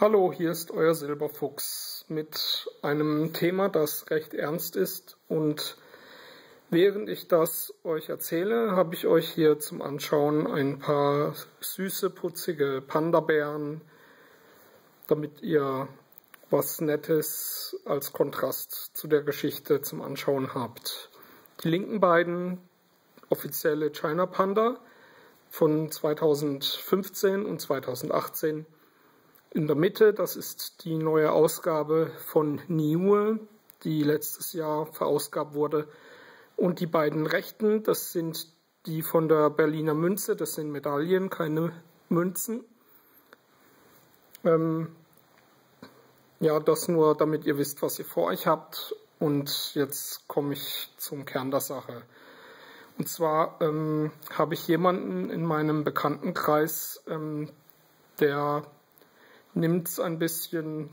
Hallo, hier ist euer Silberfuchs mit einem Thema, das recht ernst ist, und während ich das euch erzähle, habe ich euch hier zum Anschauen ein paar süße, putzige Panda-Bären, damit ihr was Nettes als Kontrast zu der Geschichte zum Anschauen habt. Die linken beiden offizielle China Panda von 2015 und 2018. In der Mitte, das ist die neue Ausgabe von Niue, die letztes Jahr verausgabt wurde. Und die beiden rechten, das sind die von der Berliner Münze, das sind Medaillen, keine Münzen. Ja, das nur, damit ihr wisst, was ihr vor euch habt. Und jetzt komme ich zum Kern der Sache. Und zwar habe ich jemanden in meinem Bekanntenkreis, der nimmt es ein bisschen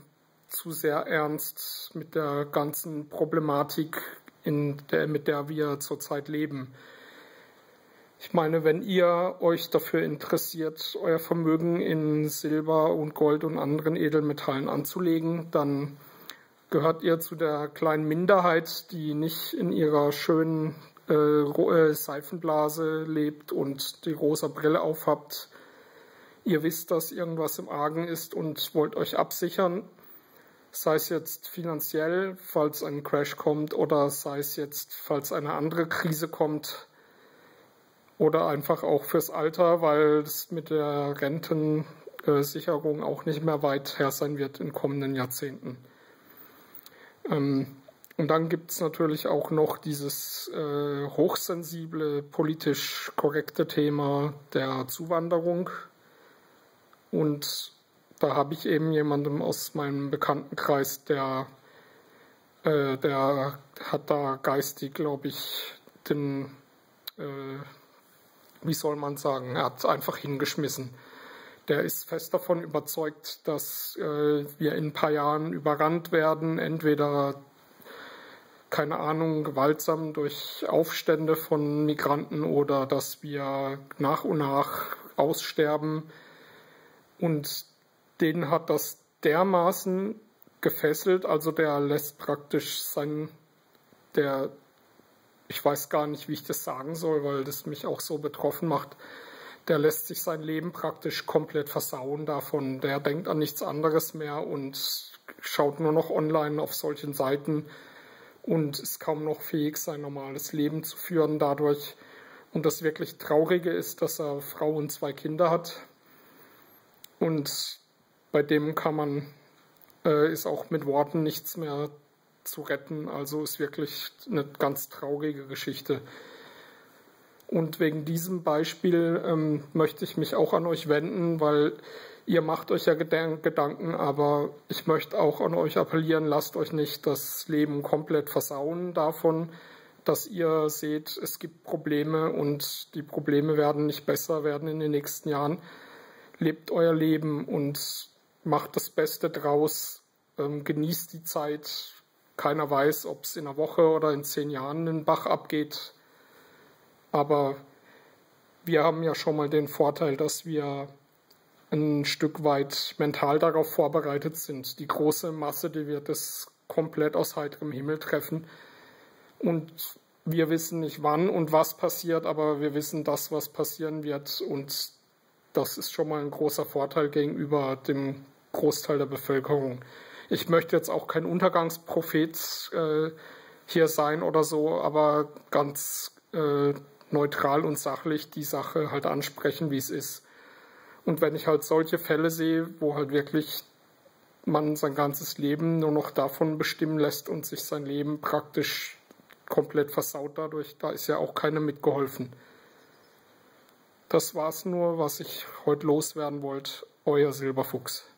zu sehr ernst mit der ganzen Problematik, mit der wir zurzeit leben. Ich meine, wenn ihr euch dafür interessiert, euer Vermögen in Silber und Gold und anderen Edelmetallen anzulegen, dann gehört ihr zu der kleinen Minderheit, die nicht in ihrer schönen Seifenblase lebt und die rosa Brille aufhabt. Ihr wisst, dass irgendwas im Argen ist und wollt euch absichern, sei es jetzt finanziell, falls ein Crash kommt, oder sei es jetzt, falls eine andere Krise kommt, oder einfach auch fürs Alter, weil es mit der Rentensicherung auch nicht mehr weit her sein wird in kommenden Jahrzehnten. Und dann gibt es natürlich auch noch dieses hochsensible, politisch korrekte Thema der Zuwanderung. Und da habe ich eben jemanden aus meinem Bekanntenkreis, der hat da geistig, glaube ich, den, wie soll man sagen, er hat es einfach hingeschmissen. Der ist fest davon überzeugt, dass wir in ein paar Jahren überrannt werden, entweder, keine Ahnung, gewaltsam durch Aufstände von Migranten oder dass wir nach und nach aussterben. Und den hat das dermaßen gefesselt, also der lässt praktisch ich weiß gar nicht, wie ich das sagen soll, weil das mich auch so betroffen macht, der lässt sich sein Leben praktisch komplett versauen davon. Der denkt an nichts anderes mehr und schaut nur noch online auf solchen Seiten und ist kaum noch fähig, sein normales Leben zu führen dadurch. Und das wirklich Traurige ist, dass er Frau und 2 Kinder hat. Und bei dem ist auch mit Worten nichts mehr zu retten. Also ist wirklich eine ganz traurige Geschichte. Und wegen diesem Beispiel möchte ich mich auch an euch wenden, weil ihr macht euch ja Gedanken, aber ich möchte auch an euch appellieren, lasst euch nicht das Leben komplett versauen davon, dass ihr seht, es gibt Probleme und die Probleme werden nicht besser werden in den nächsten Jahren. Lebt euer Leben und macht das Beste draus, genießt die Zeit. Keiner weiß, ob es in einer Woche oder in 10 Jahren den Bach abgeht. Aber wir haben ja schon mal den Vorteil, dass wir ein Stück weit mental darauf vorbereitet sind. Die große Masse, die wird das komplett aus heiterem Himmel treffen. Und wir wissen nicht, wann und was passiert, aber wir wissen, dass was passieren wird, und das ist schon mal ein großer Vorteil gegenüber dem Großteil der Bevölkerung. Ich möchte jetzt auch kein Untergangsprophet hier sein oder so, aber ganz neutral und sachlich die Sache halt ansprechen, wie es ist. Und wenn ich halt solche Fälle sehe, wo halt wirklich man sein ganzes Leben nur noch davon bestimmen lässt und sich sein Leben praktisch komplett versaut dadurch, da ist ja auch keiner mitgeholfen. Das war's nur, was ich heute loswerden wollte. Euer Silberfuchs.